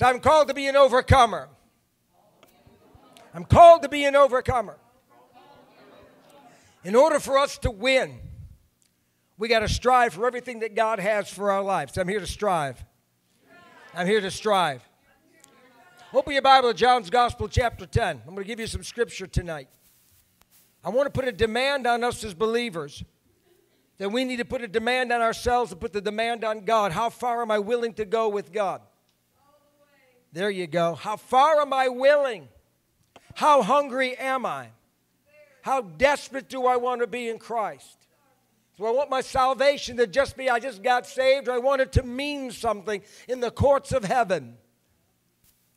So I'm called to be an overcomer. I'm called to be an overcomer. In order for us to win, we got to strive for everything that God has for our lives. I'm here to strive. I'm here to strive. Open your Bible to John's Gospel, chapter 10. I'm going to give you some scripture tonight. I want to put a demand on us as believers that we need to put a demand on ourselves and put the demand on God. How far am I willing to go with God? There you go. How far am I willing? How hungry am I? How desperate do I want to be in Christ? Do I want my salvation to just be, I just got saved, or I want it to mean something in the courts of heaven?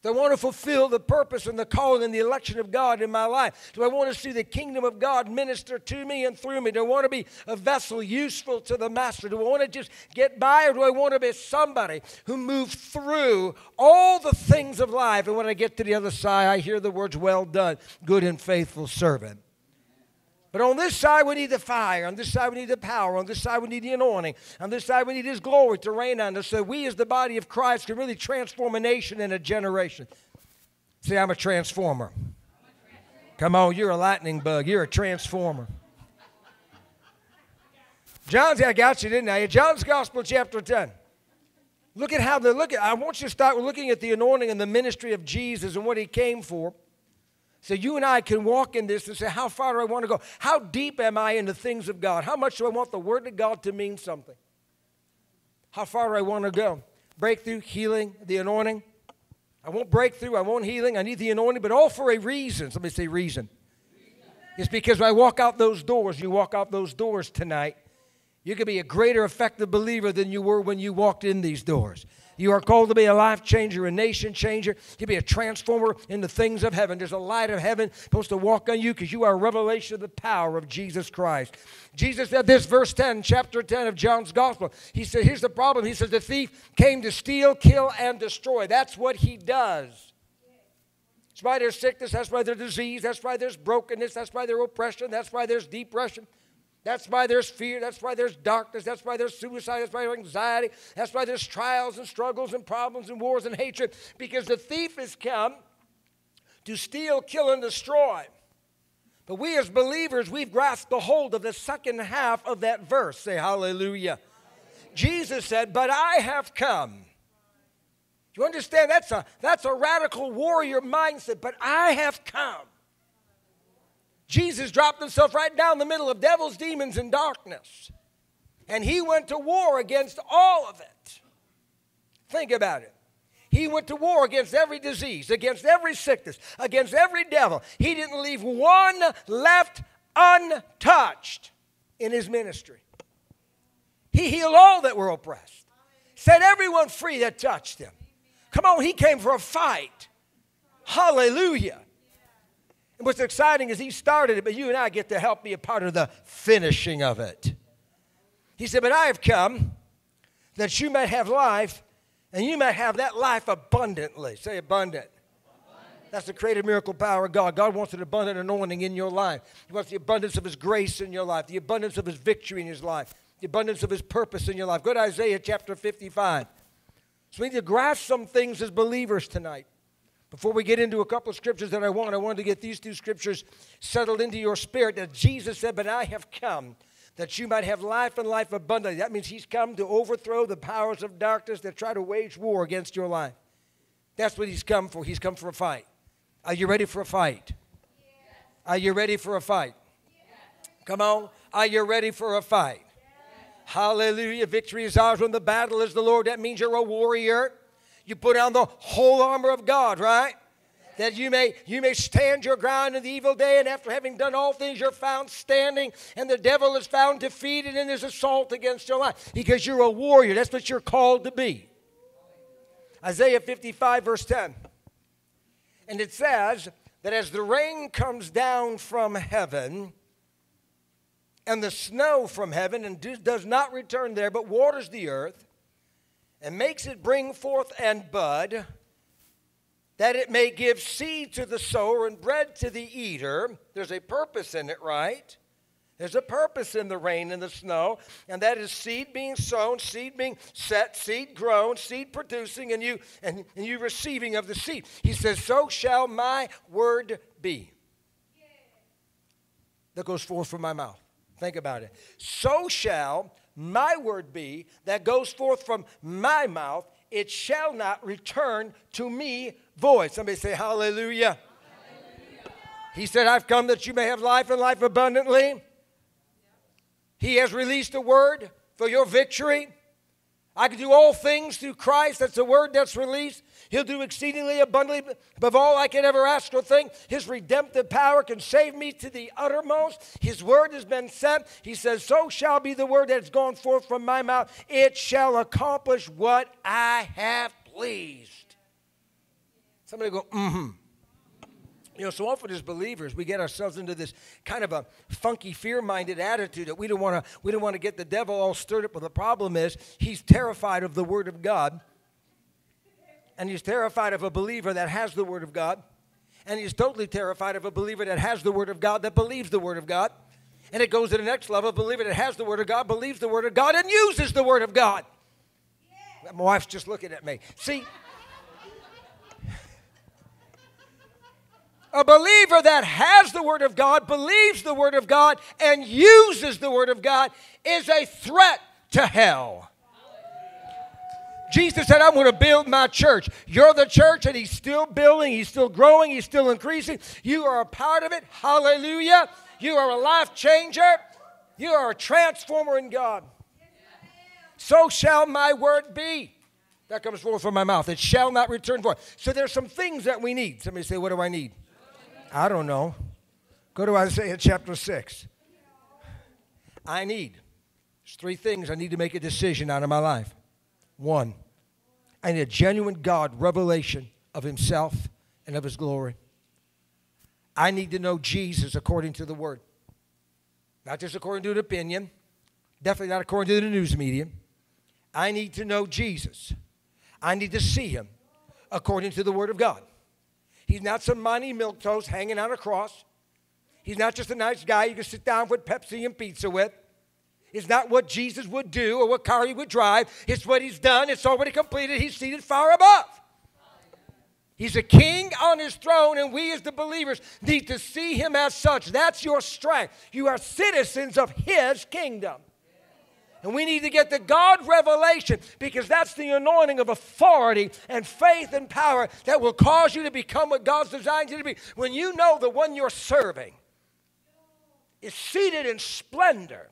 Do I want to fulfill the purpose and the calling and the election of God in my life? Do I want to see the kingdom of God minister to me and through me? Do I want to be a vessel useful to the master? Do I want to just get by, or do I want to be somebody who moves through all the things of life? And when I get to the other side, I hear the words, well done, good and faithful servant. But on this side, we need the fire. On this side, we need the power. On this side, we need the anointing. On this side, we need His glory to rain on us so we as the body of Christ can really transform a nation and a generation. See, I'm a transformer. Come on, you're a lightning bug. You're a transformer. John's, I got you, didn't I? John's Gospel, chapter 10. Look at how they look at. I want you to start looking at the anointing and the ministry of Jesus and what He came for. So you and I can walk in this and say, how far do I want to go? How deep am I in the things of God? How much do I want the Word of God to mean something? How far do I want to go? Breakthrough, healing, the anointing. I want breakthrough. I want healing. I need the anointing, but all for a reason. Somebody say reason. It's because when I walk out those doors, you walk out those doors tonight, you can be a greater effective believer than you were when you walked in these doors. You are called to be a life changer, a nation changer. You'll be a transformer in the things of heaven. There's a light of heaven supposed to walk on you because you are a revelation of the power of Jesus Christ. Jesus said this, verse 10, chapter 10 of John's Gospel. He said, here's the problem. He says, the thief came to steal, kill, and destroy. That's what he does. That's why there's sickness. That's why there's disease. That's why there's brokenness. That's why there's oppression. That's why there's depression. That's why there's fear. That's why there's darkness. That's why there's suicide. That's why there's anxiety. That's why there's trials and struggles and problems and wars and hatred. Because the thief has come to steal, kill, and destroy. But we as believers, we've grasped the hold of the second half of that verse. Say hallelujah. Hallelujah. Jesus said, but I have come. Do you understand? That's a radical warrior mindset. But I have come. Jesus dropped himself right down the middle of devils, demons, and darkness. And he went to war against all of it. Think about it. He went to war against every disease, against every sickness, against every devil. He didn't leave one left untouched in his ministry. He healed all that were oppressed. Set everyone free that touched him. Come on, he came for a fight. Hallelujah. What's exciting is he started it, but you and I get to help be a part of the finishing of it. He said, but I have come that you might have life, and you might have that life abundantly. Say abundant. Abundant. That's the creative miracle power of God. God wants an abundant anointing in your life. He wants the abundance of his grace in your life, the abundance of his victory in his life, the abundance of his purpose in your life. Go to Isaiah chapter 55. So we need to grasp some things as believers tonight. Before we get into a couple of scriptures that I wanted to get these two scriptures settled into your spirit that Jesus said, but I have come that you might have life and life abundantly. That means he's come to overthrow the powers of darkness that try to wage war against your life. That's what he's come for. He's come for a fight. Are you ready for a fight? Yes. Are you ready for a fight? Yes. Come on. Are you ready for a fight? Yes. Hallelujah. Victory is ours when the battle is the Lord. That means you're a warrior. You put on the whole armor of God, right? That you may stand your ground in the evil day, and after having done all things, you're found standing, and the devil is found defeated in his assault against your life. Because you're a warrior. That's what you're called to be. Isaiah 55, verse 10. And it says that as the rain comes down from heaven, and the snow from heaven, and does not return there, but waters the earth, and makes it bring forth and bud, that it may give seed to the sower and bread to the eater. There's a purpose in it, right? There's a purpose in the rain and the snow, and that is seed being sown, seed being set, seed grown, seed producing, and you receiving of the seed. He says, so shall my word be that goes forth from my mouth. Think about it. So shall my word be that goes forth from my mouth. It shall not return to me void. Somebody say hallelujah. Hallelujah. He said, I've come that you may have life and life abundantly. He has released a word for your victory. I can do all things through Christ. That's the word that's released. He'll do exceedingly abundantly above all I can ever ask or think. His redemptive power can save me to the uttermost. His word has been sent. He says, so shall be the word that's gone forth from my mouth. It shall accomplish what I have pleased. Somebody go, mm-hmm. You know, so often as believers, we get ourselves into this kind of a funky, fear-minded attitude that we don't want to get the devil all stirred up. But the problem is he's terrified of the Word of God, and he's terrified of a believer that has the Word of God, and he's totally terrified of a believer that has the Word of God, that believes the Word of God. And it goes to the next level, a believer that has the Word of God, believes the Word of God, and uses the Word of God. Yeah. My wife's just looking at me. See? A believer that has the Word of God, believes the Word of God, and uses the Word of God is a threat to hell. Jesus said, I'm going to build my church. You're the church, and he's still building. He's still growing. He's still increasing. You are a part of it. Hallelujah. You are a life changer. You are a transformer in God. So shall my word be that comes forth from my mouth. It shall not return void. So there's some things that we need. Somebody say, what do I need? I don't know. Go to Isaiah chapter 6. There's three things I need to make a decision out of my life. One, I need a genuine God revelation of himself and of his glory. I need to know Jesus according to the word. Not just according to an opinion. Definitely not according to the news media. I need to know Jesus. I need to see him according to the word of God. He's not some Monty Milquetoast hanging on a cross. He's not just a nice guy you can sit down with Pepsi and pizza with. It's not what Jesus would do or what car he would drive. It's what he's done. It's already completed. He's seated far above. He's a king on his throne, and we as the believers need to see him as such. That's your strength. You are citizens of his kingdom. And we need to get the God revelation, because that's the anointing of authority and faith and power that will cause you to become what God's designed you to be. When you know the one you're serving is seated in splendor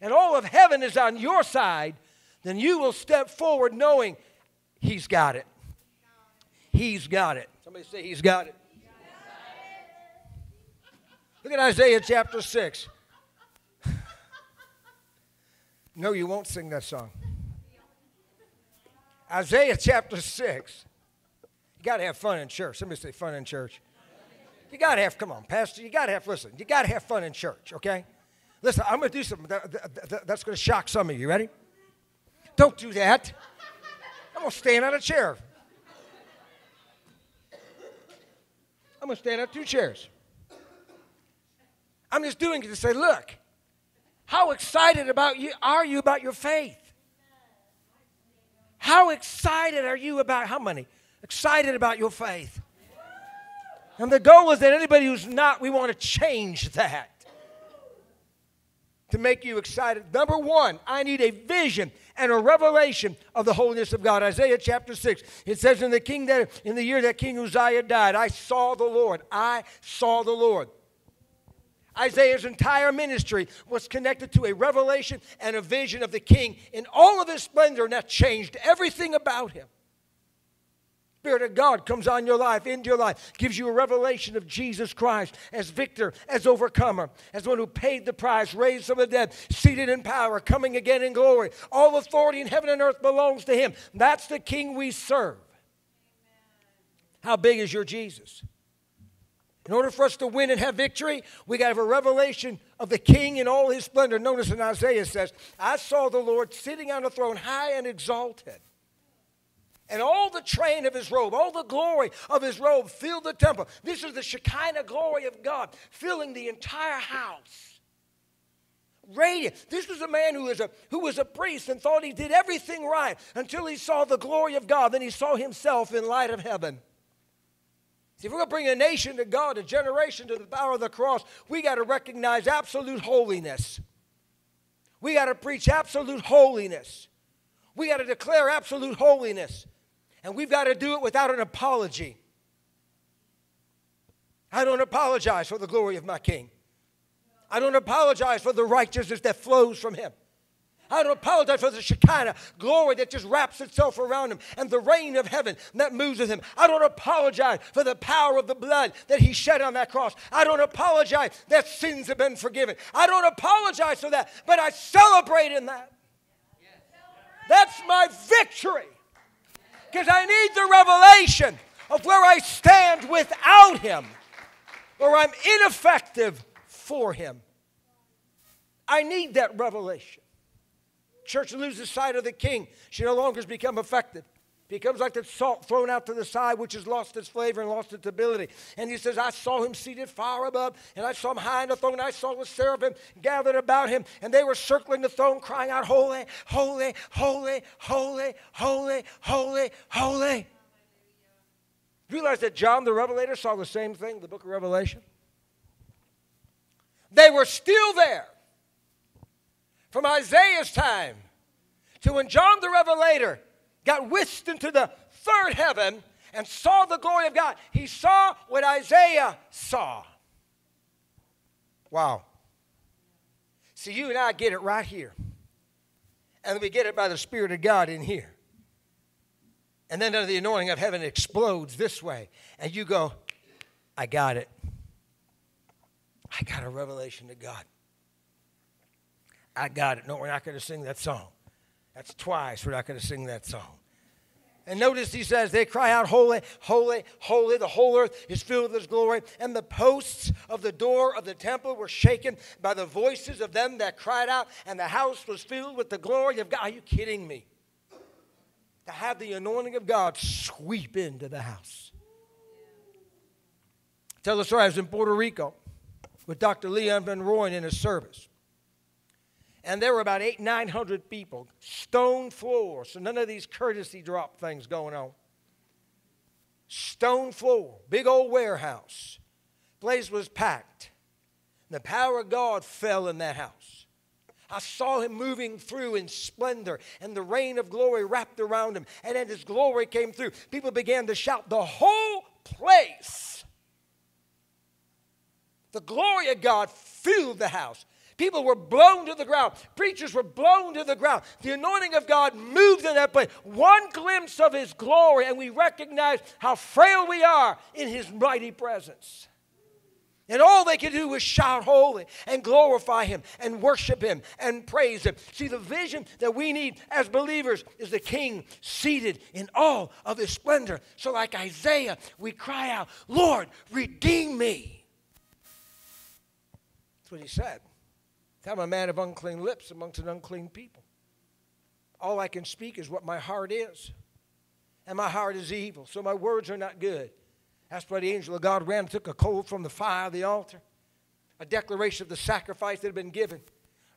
and all of heaven is on your side, then you will step forward knowing he's got it. He's got it. Somebody say he's got it. Look at Isaiah chapter 6. No, you won't sing that song. Isaiah chapter 6. You got to have fun in church. Somebody say fun in church. You got to have, come on, Pastor, you got to have fun in church, okay? Listen, I'm going to do something that's going to shock some of you. Ready? Don't do that. I'm going to stand on a chair. I'm going to stand on two chairs. I'm just doing it to say, look, how excited are you about your faith? How excited are you about, how many? Excited about your faith. And the goal is that anybody who's not, we want to change that to make you excited. Number one, I need a vision and a revelation of the holiness of God. Isaiah chapter 6, it says, in the year that King Uzziah died, I saw the Lord. I saw the Lord. Isaiah's entire ministry was connected to a revelation and a vision of the king in all of his splendor, and that changed everything about him. Spirit of God comes on your life, into your life, gives you a revelation of Jesus Christ as victor, as overcomer, as one who paid the price, raised from the dead, seated in power, coming again in glory. All authority in heaven and earth belongs to him. That's the king we serve. How big is your Jesus? In order for us to win and have victory, we got to have a revelation of the king in all his splendor. Notice in Isaiah says, I saw the Lord sitting on a throne high and exalted. And all the train of his robe, all the glory of his robe filled the temple. This is the Shekinah glory of God filling the entire house. Radiant. This was a man who was a priest and thought he did everything right until he saw the glory of God. Then he saw himself in light of heaven. See, if we're going to bring a nation to God, a generation to the power of the cross, we got to recognize absolute holiness. We got to preach absolute holiness. We got to declare absolute holiness. And we've got to do it without an apology. I don't apologize for the glory of my King. I don't apologize for the righteousness that flows from him. I don't apologize for the Shekinah glory that just wraps itself around him and the reign of heaven that moves with him. I don't apologize for the power of the blood that he shed on that cross. I don't apologize that sins have been forgiven. I don't apologize for that, but I celebrate in that. Yes. That's my victory, because I need the revelation of where I stand without him, or I'm ineffective for him. I need that revelation. Church loses sight of the King. She no longer has become effective. Becomes like that salt thrown out to the side, which has lost its flavor and lost its ability. And he says, I saw him seated far above, and I saw him high on the throne, and I saw the seraphim gathered about him, and they were circling the throne, crying out, holy, holy, holy, holy, holy, holy, holy. Realize that John the Revelator saw the same thing in the book of Revelation. They were still there from Isaiah's time to when John the Revelator got whisked into the third heaven and saw the glory of God. He saw what Isaiah saw. Wow. See, you and I get it right here. And we get it by the Spirit of God in here. And then under the anointing of heaven, it explodes this way. And you go, I got it. I got a revelation to God. I got it. No, we're not going to sing that song. That's twice we're not going to sing that song. And notice he says, they cry out, holy, holy, holy. The whole earth is filled with his glory. And the posts of the door of the temple were shaken by the voices of them that cried out. And the house was filled with the glory of God. Are you kidding me? To have the anointing of God sweep into the house. Tell the story. I was in Puerto Rico with Dr. Leon Van Rooyen in his service. And there were about 800-900 people, stone floor, so none of these courtesy drop things going on. Stone floor, big old warehouse. Place was packed. And the power of God fell in that house. I saw him moving through in splendor, and the rain of glory wrapped around him. And then his glory came through. People began to shout, the whole place. The glory of God filled the house. People were blown to the ground. Preachers were blown to the ground. The anointing of God moved in that place. One glimpse of his glory, and we recognize how frail we are in his mighty presence. And all they could do was shout holy and glorify him and worship him and praise him. See, the vision that we need as believers is the King seated in all of his splendor. So like Isaiah, we cry out, Lord, redeem me. What he said. I'm a man of unclean lips amongst an unclean people. All I can speak is what my heart is. And my heart is evil, so my words are not good. That's why the angel of God ran and took a coal from the fire of the altar, a declaration of the sacrifice that had been given,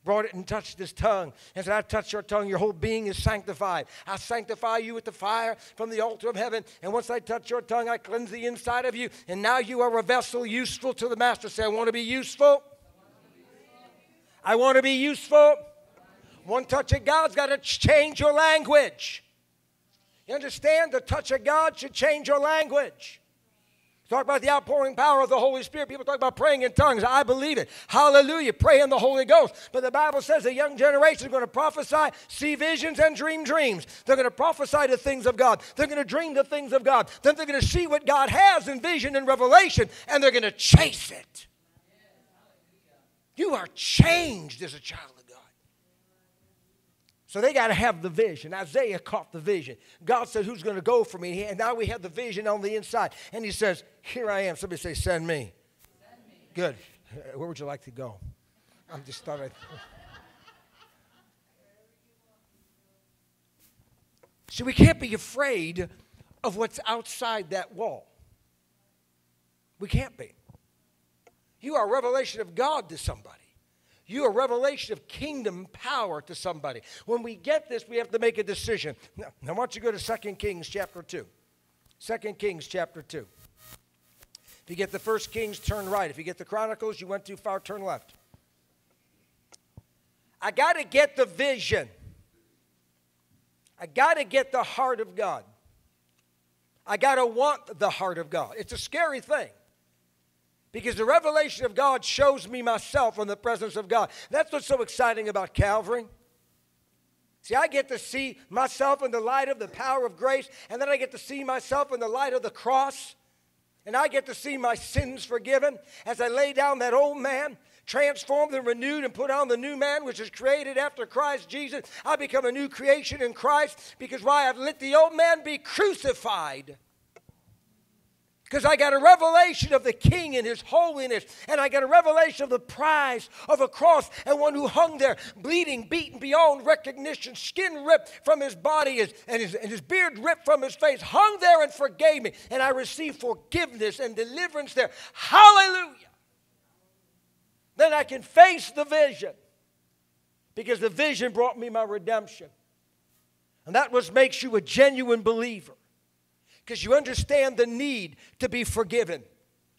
brought it and touched his tongue, and said, I touched your tongue, your whole being is sanctified. I sanctify you with the fire from the altar of heaven, and once I touch your tongue, I cleanse the inside of you, and now you are a vessel useful to the master. Say, I want to be useful. I want to be useful. One touch of God's got to change your language. You understand? The touch of God should change your language. Talk about the outpouring power of the Holy Spirit. People talk about praying in tongues. I believe it. Hallelujah. Pray in the Holy Ghost. But the Bible says the young generation is going to prophesy, see visions, and dream dreams. They're going to prophesy the things of God. They're going to dream the things of God. Then they're going to see what God has in vision and revelation, and they're going to chase it. You are changed as a child of God. So they got to have the vision. Isaiah caught the vision. God said, who's going to go for me? And now we have the vision on the inside. And he says, here I am. Somebody say, send me. Send me. Good. Where would you like to go? I'm just starting. See, we can't be afraid of what's outside that wall. We can't be. You are a revelation of God to somebody. You are a revelation of kingdom power to somebody. When we get this, we have to make a decision. Now, why don't you go to 2 Kings chapter 2. 2 Kings chapter 2. If you get the 1 Kings, turn right. If you get the Chronicles, you went too far, turn left. I got to get the vision. I got to get the heart of God. I got to want the heart of God. It's a scary thing. Because the revelation of God shows me myself in the presence of God. That's what's so exciting about Calvary. See, I get to see myself in the light of the power of grace, and then I get to see myself in the light of the cross, and I get to see my sins forgiven as I lay down that old man, transformed and renewed, and put on the new man, which is created after Christ Jesus. I become a new creation in Christ, because why? I've let the old man be crucified. Because I got a revelation of the King and His holiness. And I got a revelation of the prize of a cross. And one who hung there, bleeding, beaten beyond recognition. Skin ripped from His body and his beard ripped from His face. Hung there and forgave me. And I received forgiveness and deliverance there. Hallelujah. Then I can face the vision. Because the vision brought me my redemption. And that what makes you a genuine believer. Because you understand the need to be forgiven.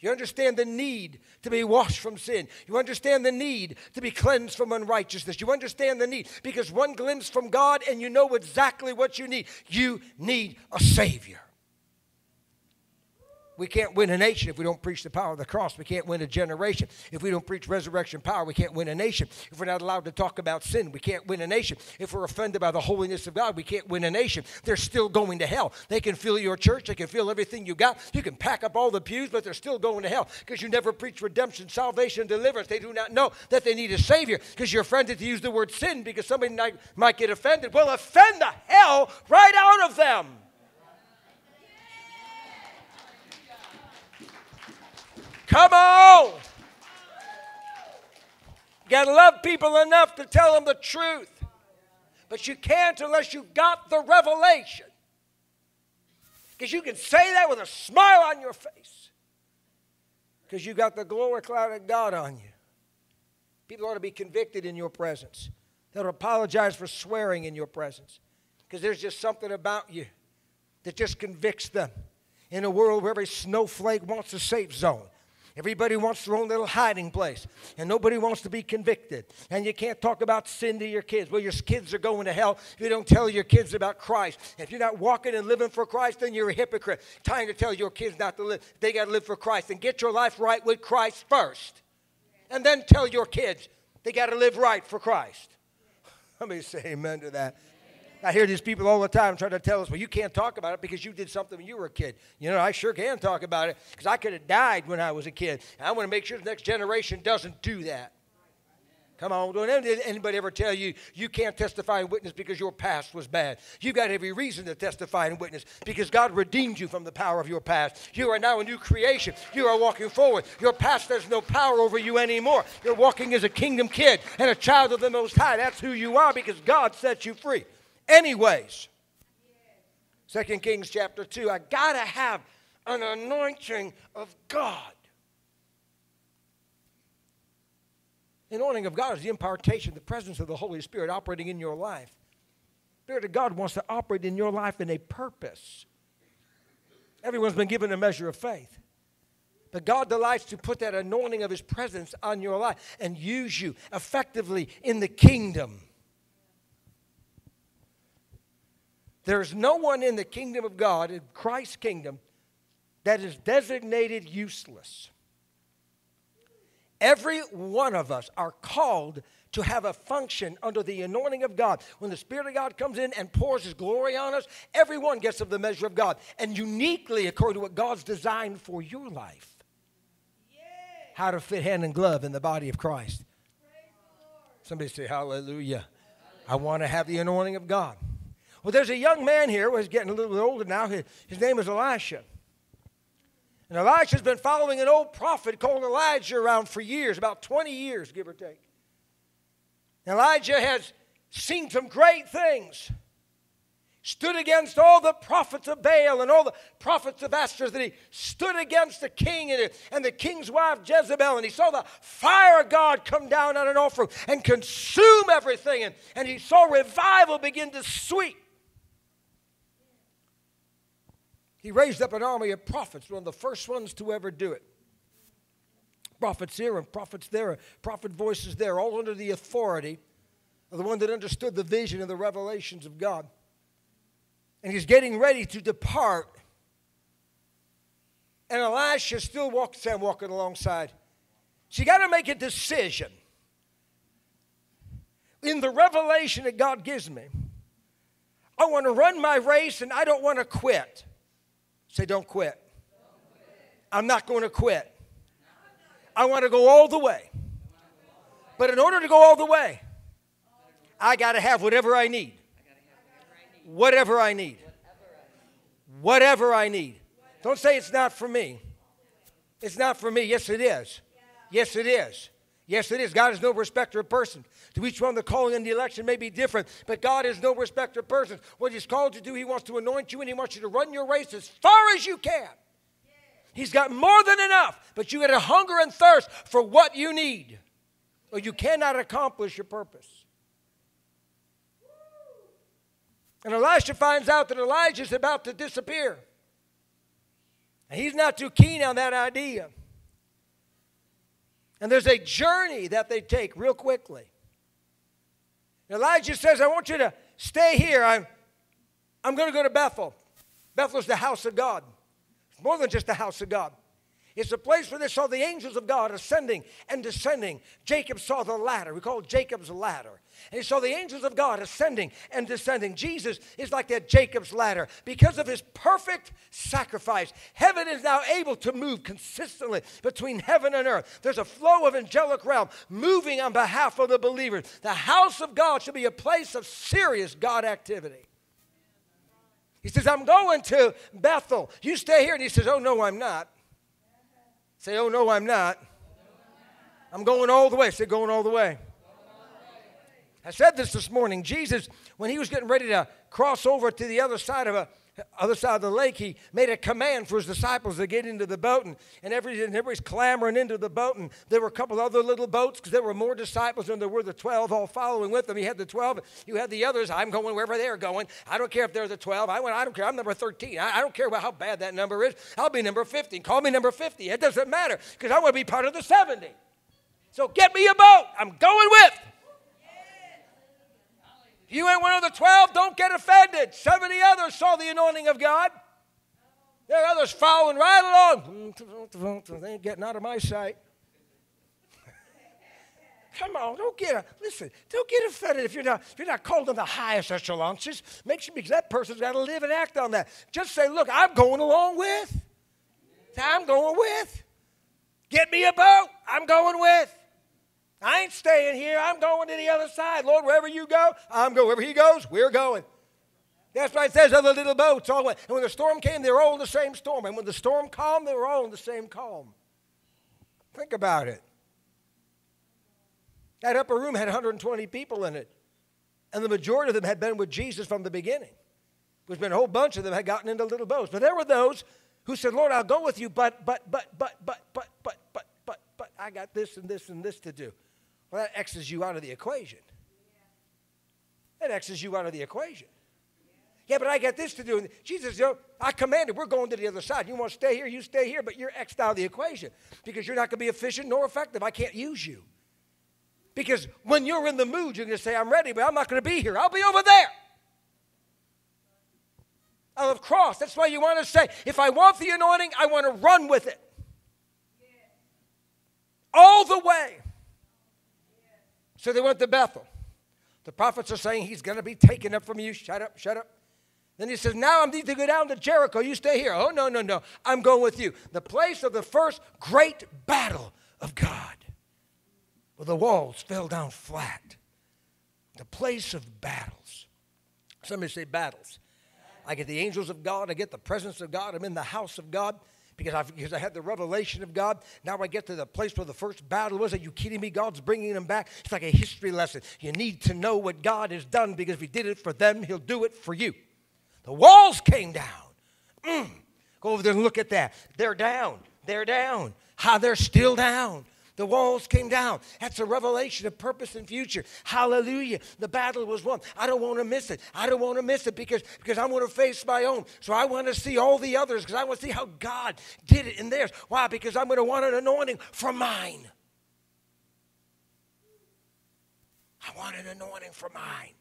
You understand the need to be washed from sin. You understand the need to be cleansed from unrighteousness. You understand the need, because one glimpse from God and you know exactly what you need. You need a Savior. We can't win a nation if we don't preach the power of the cross. We can't win a generation if we don't preach resurrection power. We can't win a nation if we're not allowed to talk about sin. We can't win a nation if we're offended by the holiness of God. We can't win a nation. They're still going to hell. They can fill your church. They can fill everything you got. You can pack up all the pews, but they're still going to hell because you never preach redemption, salvation, deliverance. They do not know that they need a Savior because you're offended to use the word sin because somebody might get offended. Well, offend the hell right out of them. Come on! You got to love people enough to tell them the truth. But you can't unless you've got the revelation. Because you can say that with a smile on your face. Because you got the glory cloud of God on you. People ought to be convicted in your presence. They'll apologize for swearing in your presence. Because there's just something about you that just convicts them. In a world where every snowflake wants a safe zone. Everybody wants their own little hiding place. And nobody wants to be convicted. And you can't talk about sin to your kids. Well, your kids are going to hell if you don't tell your kids about Christ. If you're not walking and living for Christ, then you're a hypocrite. Trying to tell your kids not to live. They got to live for Christ. And get your life right with Christ first. And then tell your kids they got to live right for Christ. Let me say amen to that. I hear these people all the time trying to tell us, well, you can't talk about it because you did something when you were a kid. You know, I sure can talk about it because I could have died when I was a kid. And I want to make sure the next generation doesn't do that. Come on, don't anybody ever tell you you can't testify and witness because your past was bad. You've got every reason to testify and witness because God redeemed you from the power of your past. You are now a new creation. You are walking forward. Your past has no power over you anymore. You're walking as a kingdom kid and a child of the Most High. That's who you are because God set you free. Anyways, 2 Kings chapter 2, I got to have an anointing of God. The anointing of God is the impartation, the presence of the Holy Spirit operating in your life. The Spirit of God wants to operate in your life in a purpose. Everyone's been given a measure of faith. But God delights to put that anointing of His presence on your life and use you effectively in the kingdom. There's no one in the kingdom of God, in Christ's kingdom, that is designated useless. Every one of us are called to have a function under the anointing of God. When the Spirit of God comes in and pours His glory on us, everyone gets of the measure of God. And uniquely according to what God's designed for your life. Yeah. How to fit hand and glove in the body of Christ. Somebody say hallelujah. Hallelujah. I want to have the anointing of God. Well, there's a young man here. Well, he's getting a little bit older now. His name is Elisha. And Elisha's been following an old prophet called Elijah around for years, about 20 years, give or take. And Elijah has seen some great things. stood against all the prophets of Baal and all the prophets of Ashtoreth, and he stood against the king and the king's wife Jezebel, and he saw the fire of God come down on an offering and consume everything, and he saw revival begin to sweep. He raised up an army of prophets, one of the first ones to ever do it. Prophets here and prophets there, and prophet voices there, all under the authority of the one that understood the vision and the revelations of God. And he's getting ready to depart. And Elisha still walking alongside. So you got to make a decision. In the revelation that God gives me, I want to run my race and I don't want to quit. Say, don't quit. I'm not going to quit. I want to go all the way. But in order to go all the way, I got to have whatever I need. Whatever I need. Whatever I need. Don't say it's not for me. It's not for me. Yes, it is. Yes, it is. Yes, it is. God is no respecter of persons. To each one, the calling and the election may be different, but God is no respecter of persons. What he's called you to do, he wants to anoint you, and he wants you to run your race as far as you can. He's got more than enough, but you got to hunger and thirst for what you need, or you cannot accomplish your purpose. And Elisha finds out that Elijah is about to disappear. And he's not too keen on that idea. And there's a journey that they take real quickly. And Elijah says, I want you to stay here. I'm going to go to Bethel. Bethel's the house of God. It's more than just the house of God. It's a place where they saw the angels of God ascending and descending. Jacob saw the ladder. We call it Jacob's ladder. And he saw the angels of God ascending and descending. Jesus is like that Jacob's ladder. Because of his perfect sacrifice, heaven is now able to move consistently between heaven and earth. There's a flow of angelic realm moving on behalf of the believers. The house of God should be a place of serious God activity. He says, I'm going to Bethel. You stay here. And he says, oh, no, I'm not. Say, oh, no, I'm not. I'm going all the way. Say, going all the way. I said this morning. Jesus, when he was getting ready to cross over to the other side of the lake, he made a command for his disciples to get into the boat, and everybody's clamoring into the boat, and there were a couple other little boats because there were more disciples than there were the 12 all following with them. He had the 12, you had the others. I'm going wherever they're going. I don't care if they're the 12. I don't care. I'm number 13. I don't care about how bad that number is. I'll be number 15. Call me number 50. It doesn't matter because I want to be part of the 70. So get me a boat. I'm going with. If you ain't one of the 12, don't get offended. 70 others saw the anointing of God. There are others following right along. They ain't getting out of my sight. Come on, don't get offended if you're not called on the highest echelon. Just make sure, because that person's got to live and act on that. Just say, look, I'm going along with. I'm going with. Get me a boat. I'm going with. I ain't staying here. I'm going to the other side. Lord, wherever you go, I'm going. Wherever he goes, we're going. That's why it says other little boats all the way. And when the storm came, they were all in the same storm. And when the storm calmed, they were all in the same calm. Think about it. That upper room had 120 people in it. And the majority of them had been with Jesus from the beginning. There's been a whole bunch of them had gotten into little boats. But there were those who said, Lord, I'll go with you, but I got this and this and this to do. Well, that X's you out of the equation. That X's you out of the equation. Yeah, but I got this to do. And Jesus, you know, I commanded, we're going to the other side. You want to stay here, you stay here, but you're X'd out of the equation because you're not going to be efficient nor effective. I can't use you. Because when you're in the mood, you're going to say, I'm ready, but I'm not going to be here. I'll be over there. I'll have crossed. That's why you want to say, if I want the anointing, I want to run with it. All the way. So they went to Bethel. The prophets are saying, he's going to be taken up from you. Shut up, shut up. Then he says, now I need to go down to Jericho. You stay here. Oh, no, no, no. I'm going with you. The place of the first great battle of God. Well, the walls fell down flat. The place of battles. Somebody say battles. I get the angels of God. I get the presence of God. I'm in the house of God. Because I had the revelation of God. Now I get to the place where the first battle was. Are you kidding me? God's bringing them back. It's like a history lesson. You need to know what God has done because if he did it for them, he'll do it for you. The walls came down. Go over there and look at that. They're down. They're down. How they're still down. The walls came down. That's a revelation of purpose and future. Hallelujah. The battle was won. I don't want to miss it. I don't want to miss it because I want to face my own. So I want to see all the others because I want to see how God did it in theirs. Why? Because I'm going to want an anointing for mine. I want an anointing for mine.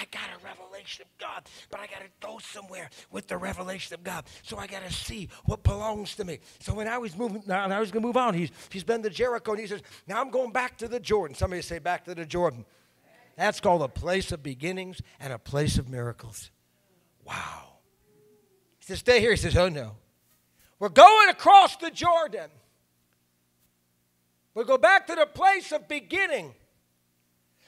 I got a revelation of God, but I got to go somewhere with the revelation of God. So I got to see what belongs to me. So when I was moving, now I was going to move on. He's been to Jericho, and he says, now I'm going back to the Jordan. Somebody say back to the Jordan. That's called a place of beginnings and a place of miracles. Wow. He says, stay here. He says, oh, no. We're going across the Jordan. We'll go back to the place of beginning.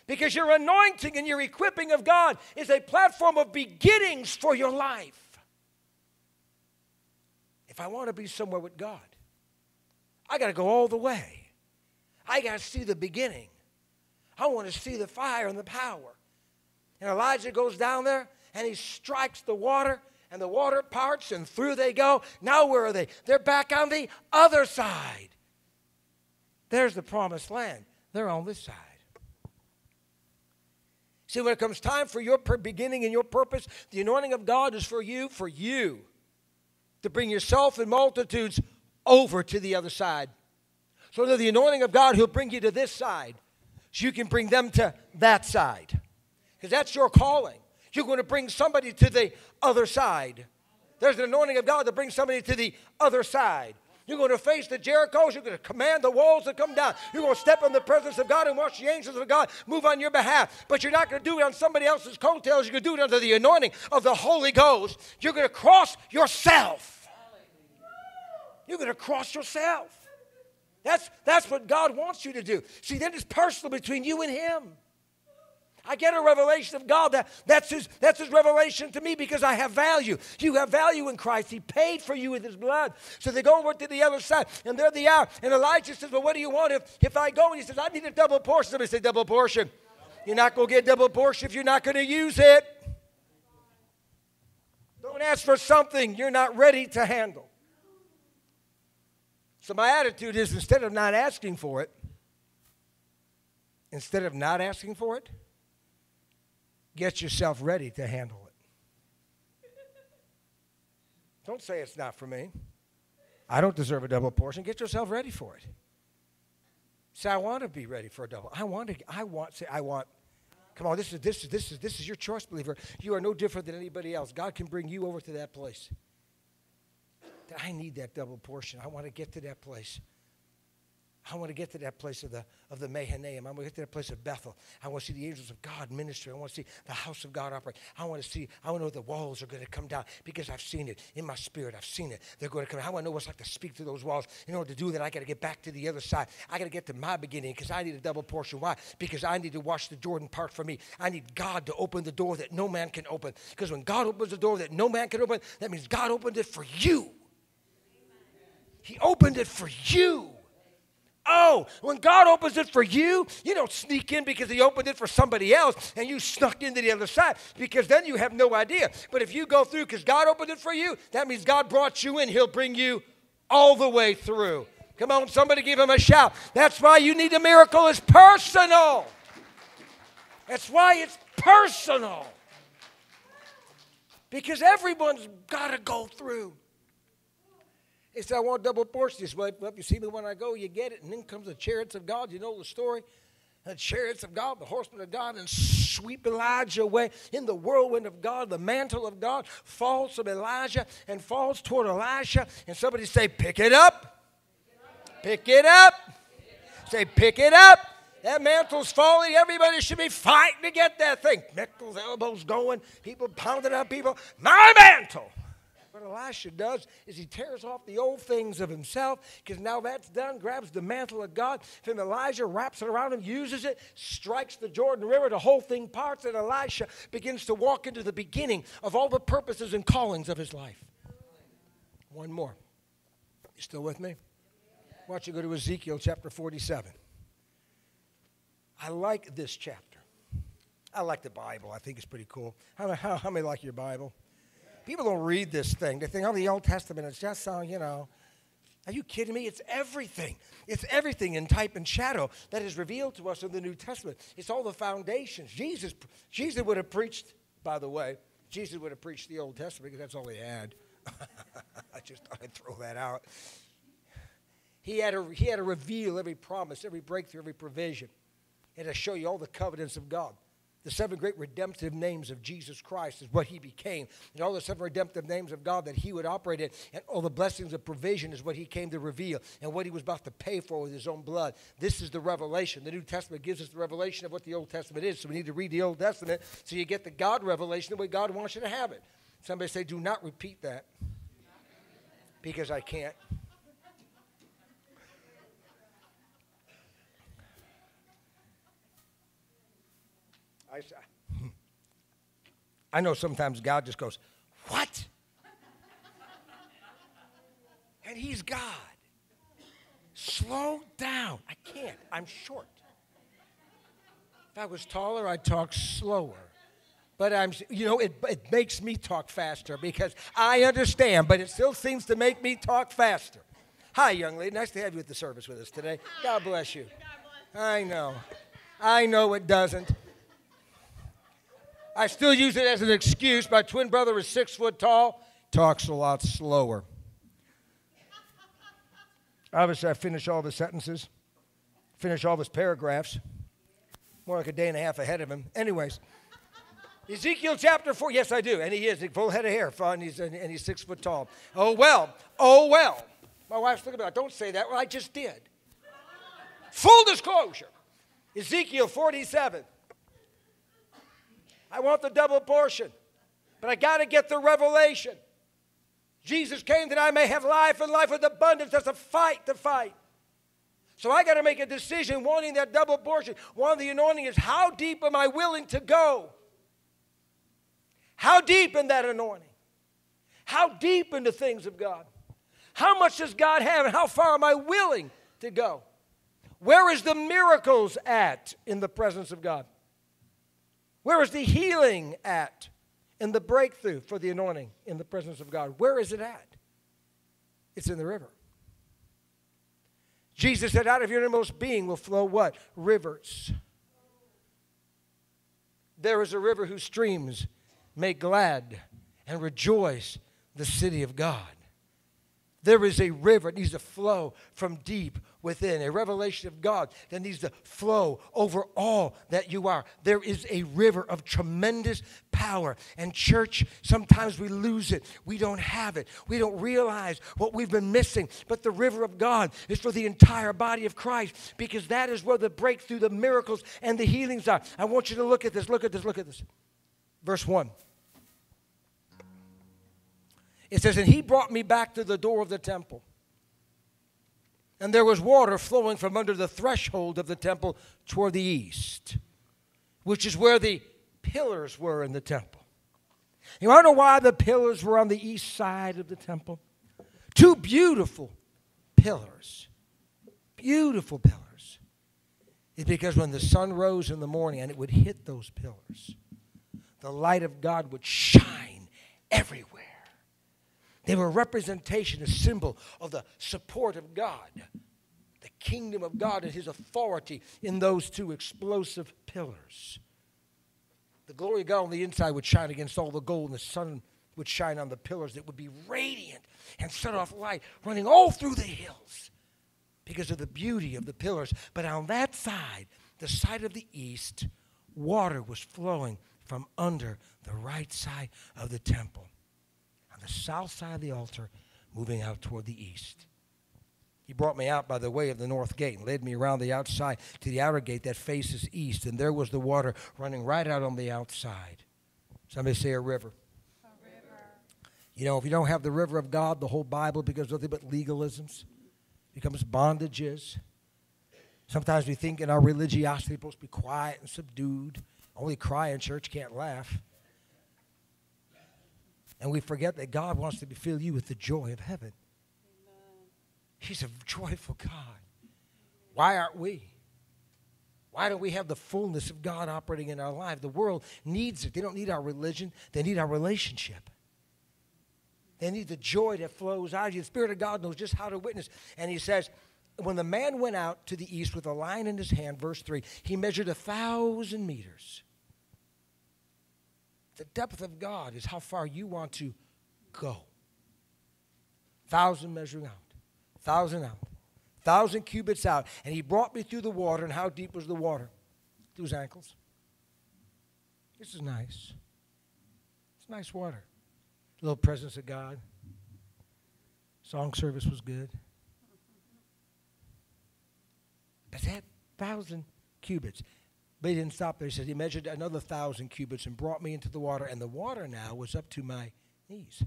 Because your anointing and your equipping of God is a platform of beginnings for your life. If I want to be somewhere with God, I got to go all the way. I got to see the beginning. I want to see the fire and the power. And Elijah goes down there and he strikes the water and the water parts and through they go. Now where are they? They're back on the other side. There's the promised land. They're on this side. See, when it comes time for your beginning and your purpose, the anointing of God is for you, to bring yourself and multitudes over to the other side. So under the anointing of God, he'll bring you to this side so you can bring them to that side. Because that's your calling. You're going to bring somebody to the other side. There's an anointing of God to bring somebody to the other side. You're going to face the Jerichos. You're going to command the walls to come down. You're going to step in the presence of God and watch the angels of God move on your behalf. But you're not going to do it on somebody else's coattails. You're going to do it under the anointing of the Holy Ghost. You're going to cross yourself. You're going to cross yourself. That's what God wants you to do. See, then it's personal between you and him. I get a revelation of God. That's his revelation to me because I have value. You have value in Christ. He paid for you with his blood. So they go over to the other side, and there they are. And Elijah says, well, what do you want if I go? And he says, I need a double portion. Somebody say double portion. You're not going to get double portion if you're not going to use it. Don't ask for something you're not ready to handle. So my attitude is instead of not asking for it, get yourself ready to handle it. Don't say it's not for me. I don't deserve a double portion. Get yourself ready for it. Say, I want to be ready for a double. I want. Come on, this is your choice, believer. You are no different than anybody else. God can bring you over to that place. I need that double portion. I want to get to that place. I want to get to that place of the Mahanaim. I want to get to that place of Bethel. I want to see the angels of God minister. I want to see the house of God operate. I want to know the walls are going to come down because I've seen it. In my spirit, I've seen it. They're going to come down. I want to know what it's like to speak to those walls. In order to do that, I got to get back to the other side. I got to get to my beginning because I need a double portion. Why? Because I need to watch the Jordan part for me. I need God to open the door that no man can open. Because when God opens the door that no man can open, that means God opened it for you. He opened it for you. Oh, when God opens it for you, you don't sneak in because he opened it for somebody else and you snuck into the other side because then you have no idea. But if you go through because God opened it for you, that means God brought you in. He'll bring you all the way through. Come on, somebody give him a shout. That's why you need a miracle. It's personal. That's why it's personal. Because everyone's got to go through. He said, I want double portions. Well, if you see me when I go, you get it. And then comes the chariots of God. You know the story. The chariots of God, the horsemen of God, and sweep Elijah away in the whirlwind of God. The mantle of God falls from Elijah and falls toward Elisha. And somebody say, pick it up. Pick it up. Say, pick it up. That mantle's falling. Everybody should be fighting to get that thing. Knuckles, elbows going. People pounding on people. My mantle. What Elisha does is he tears off the old things of himself because now that's done, grabs the mantle of God from Elijah, wraps it around him, uses it, strikes the Jordan River, the whole thing parts, and Elisha begins to walk into the beginning of all the purposes and callings of his life. One more. You still with me? Why don't you go to Ezekiel chapter 47. I like this chapter. I like the Bible. I think it's pretty cool. How many like your Bible? People don't read this thing. They think, oh, the Old Testament is just so, you know. Are you kidding me? It's everything. It's everything in type and shadow that is revealed to us in the New Testament. It's all the foundations. Jesus would have preached, by the way, Jesus would have preached the Old Testament because that's all he had. I just thought I'd throw that out. He had to reveal every promise, every breakthrough, every provision. He had to show you all the covenants of God. The seven great redemptive names of Jesus Christ is what he became. And all the seven redemptive names of God that he would operate in. And all the blessings of provision is what he came to reveal. And what he was about to pay for with his own blood. This is the revelation. The New Testament gives us the revelation of what the Old Testament is. So we need to read the Old Testament so you get the God revelation the way God wants you to have it. Somebody say, do not repeat that. Because I can't. I know sometimes God just goes, what? And he's God. Slow down. I can't. I'm short. If I was taller, I'd talk slower. But I'm, you know, it makes me talk faster because I understand, but it still seems to make me talk faster. Hi, young lady. Nice to have you at the service with us today. God bless you. I know it doesn't. I still use it as an excuse. My twin brother is 6 foot tall, talks a lot slower. Obviously, I finish all of his sentences, finish all of his paragraphs. More like a day and a half ahead of him. Anyways, Ezekiel chapter 4. Yes, I do. And he is a full head of hair, and he's 6 foot tall. Oh, well. Oh, well. My wife's looking about, don't say that. Well, I just did. Full disclosure. Ezekiel 47. I want the double portion, but I got to get the revelation. Jesus came that I may have life and life with abundance. That's a fight to fight. So I got to make a decision wanting that double portion. One of the anointing is how deep am I willing to go? How deep in that anointing? How deep into things of God? How much does God have and how far am I willing to go? Where is the miracles at in the presence of God? Where is the healing at and the breakthrough for the anointing in the presence of God? Where is it at? It's in the river. Jesus said, out of your innermost being will flow what? Rivers. There is a river whose streams make glad and rejoice the city of God. There is a river that needs to flow from deep within, a revelation of God that needs to flow over all that you are. There is a river of tremendous power. And church, sometimes we lose it. We don't have it. We don't realize what we've been missing. But the river of God is for the entire body of Christ because that is where the breakthrough, the miracles, and the healings are. I want you to look at this. Look at this. Look at this. Verse 1. It says, and he brought me back to the door of the temple. And there was water flowing from under the threshold of the temple toward the east, which is where the pillars were in the temple. You want to know why the pillars were on the east side of the temple? Two beautiful pillars. Beautiful pillars. It's because when the sun rose in the morning and it would hit those pillars, the light of God would shine everywhere. They were a representation, a symbol of the support of God, the kingdom of God and his authority in those two explosive pillars. The glory of God on the inside would shine against all the gold, and the sun would shine on the pillars that would be radiant and set off light running all through the hills because of the beauty of the pillars. But on that side, the side of the east, water was flowing from under the right side of the temple. The south side of the altar, moving out toward the east. He brought me out by the way of the north gate and led me around the outside to the outer gate that faces east. And there was the water running right out on the outside. Somebody say a river. A river. You know, if you don't have the river of God, the whole Bible becomes nothing but legalisms. Becomes bondages. Sometimes we think in our religiosity, we're supposed to be quiet and subdued. Only cry in church, can't laugh. And we forget that God wants to fill you with the joy of heaven. Amen. He's a joyful God. Why aren't we? Why don't we have the fullness of God operating in our life? The world needs it. They don't need our religion. They need our relationship. They need the joy that flows out of you. The Spirit of God knows just how to witness. And he says, when the man went out to the east with a line in his hand, verse 3, he measured 1,000 meters. The depth of God is how far you want to go. 1,000 measuring out, 1,000 out, 1,000 cubits out. And he brought me through the water. And how deep was the water? Through his ankles. This is nice. It's nice water. A little presence of God. Song service was good. But that 1,000 cubits. But he didn't stop there. He said he measured another 1,000 cubits and brought me into the water. And the water now was up to my knees.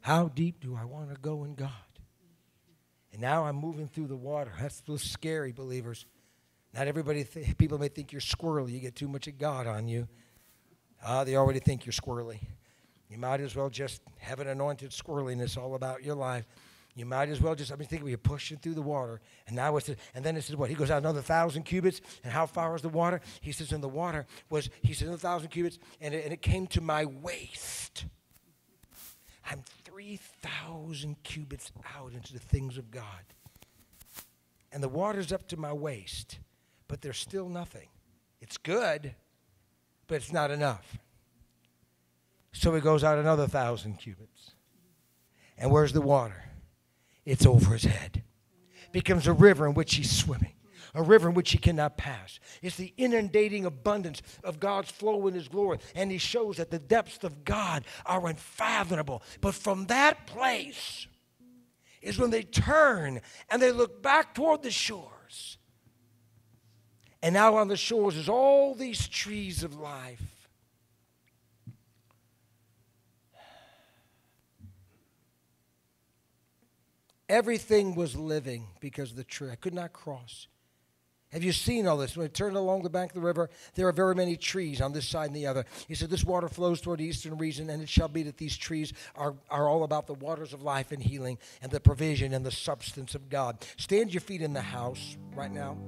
How deep do I want to go in God? And now I'm moving through the water. That's those scary believers. Not everybody, people may think you're squirrely. You get too much of God on you. They already think you're squirrely. You might as well just have an anointed squirreliness all about your life. You might as well just, I mean, think of you pushing through the water. And now it's, and then it says what? He goes out another 1,000 cubits. And how far was the water? He says, and the water was, he says, another 1,000 cubits. And it came to my waist. I'm 3,000 cubits out into the things of God. And the water's up to my waist, but there's still nothing. It's good, but it's not enough. So he goes out another 1,000 cubits. And where's the water? It's over his head. Becomes a river in which he's swimming. A river in which he cannot pass. It's the inundating abundance of God's flow in his glory. And he shows that the depths of God are unfathomable. But from that place is when they turn and they look back toward the shores. And now on the shores is all these trees of life. Everything was living because of the tree. I could not cross. Have you seen all this? When it turned along the bank of the river, there are very many trees on this side and the other. He said, this water flows toward the eastern region, and it shall be that these trees are all about the waters of life and healing and the provision and the substance of God. Stand your feet in the house right now.